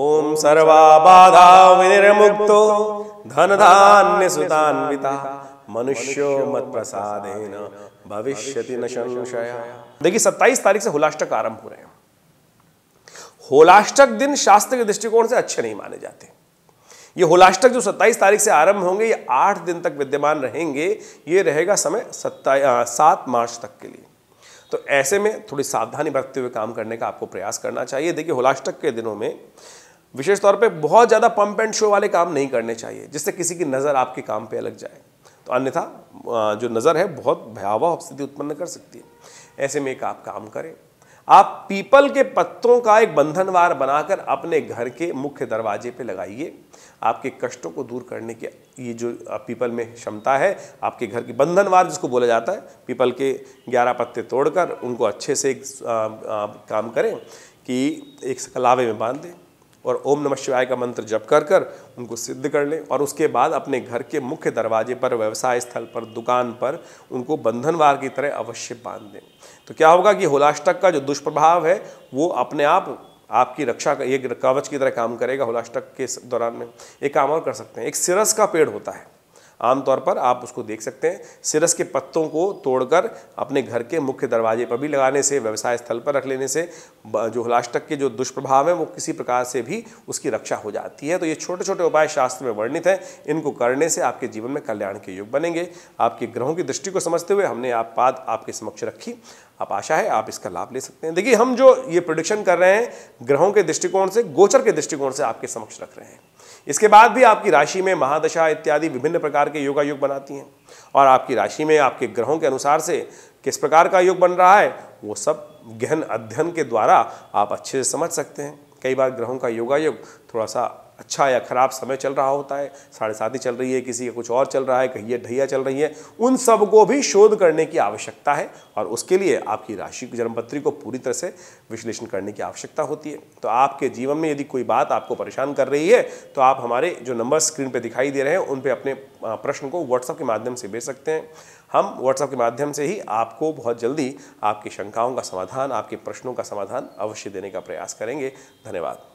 ओम सर्वा बाधा विनिर्मुक्तो धनधान्य सुतान्विता मनुष्यो मत प्रसादेन भविष्यति न संशय। देखिए 27 तारीख से होलष्टक आरंभ हो रहे हैं। होलष्टक दिन शास्त्र के दृष्टिकोण से अच्छे नहीं माने जाते। ये होलष्टक जो 27 तारीख से आरंभ होंगे ये 8 दिन तक विद्यमान रहेंगे। ये रहेगा समय 7 मार्च तक के लिए। तो ऐसे में थोड़ी सावधानी बरतते हुए काम करने का आपको प्रयास करना चाहिए। देखिए होलष्टक के दिनों में विशेष तौर पे बहुत ज़्यादा पंप एंड शो वाले काम नहीं करने चाहिए जिससे किसी की नज़र आपके काम पे लग जाए, तो अन्यथा जो नज़र है बहुत भयावह स्थिति उत्पन्न कर सकती है। ऐसे में एक आप काम करें, आप पीपल के पत्तों का एक बंधनवार बनाकर अपने घर के मुख्य दरवाजे पे लगाइए। आपके कष्टों को दूर करने के ये जो पीपल में क्षमता है, आपके घर की बंधनवार जिसको बोला जाता है, पीपल के 11 पत्ते तोड़कर उनको अच्छे से एक काम करें कि एक कलावे में बांध दें और ओम नमः शिवाय का मंत्र जप कर कर उनको सिद्ध कर लें। और उसके बाद अपने घर के मुख्य दरवाजे पर, व्यवसाय स्थल पर, दुकान पर उनको बंधनवार की तरह अवश्य बांध दें। तो क्या होगा कि होलष्टक का जो दुष्प्रभाव है वो अपने आप आपकी रक्षा का एक कवच की तरह काम करेगा। होलष्टक के दौरान में एक काम और कर सकते हैं, एक सिरस का पेड़ होता है, आमतौर पर आप उसको देख सकते हैं, सिरस के पत्तों को तोड़कर अपने घर के मुख्य दरवाजे पर भी लगाने से, व्यवसाय स्थल पर रख लेने से जो होलष्टक के जो दुष्प्रभाव हैं वो किसी प्रकार से भी उसकी रक्षा हो जाती है। तो ये छोटे छोटे उपाय शास्त्र में वर्णित हैं, इनको करने से आपके जीवन में कल्याण के योग बनेंगे। आपके ग्रहों की दृष्टि को समझते हुए हमने आप बात आपके समक्ष रखी। आप आशा है आप इसका लाभ ले सकते हैं। देखिए हम जो ये प्रेडिक्शन कर रहे हैं ग्रहों के दृष्टिकोण से, गोचर के दृष्टिकोण से आपके समक्ष रख रहे हैं। इसके बाद भी आपकी राशि में महादशा इत्यादि विभिन्न प्रकार के योगायोग बनाती हैं और आपकी राशि में आपके ग्रहों के अनुसार से किस प्रकार का योग बन रहा है वो सब गहन अध्ययन के द्वारा आप अच्छे से समझ सकते हैं। कई बार ग्रहों का योगायोग थोड़ा सा अच्छा या खराब समय चल रहा होता है, 7:30 चल रही है, किसी का कुछ और चल रहा है, कहीं ढैया चल रही है, उन सब को भी शोध करने की आवश्यकता है और उसके लिए आपकी राशि की जन्मपत्री को पूरी तरह से विश्लेषण करने की आवश्यकता होती है। तो आपके जीवन में यदि कोई बात आपको परेशान कर रही है तो आप हमारे जो नंबर स्क्रीन पर दिखाई दे रहे हैं उन पर अपने प्रश्न को व्हाट्सएप के माध्यम से भेज सकते हैं। हम व्हाट्सएप के माध्यम से ही आपको बहुत जल्दी आपकी शंकाओं का समाधान, आपके प्रश्नों का समाधान अवश्य देने का प्रयास करेंगे। धन्यवाद।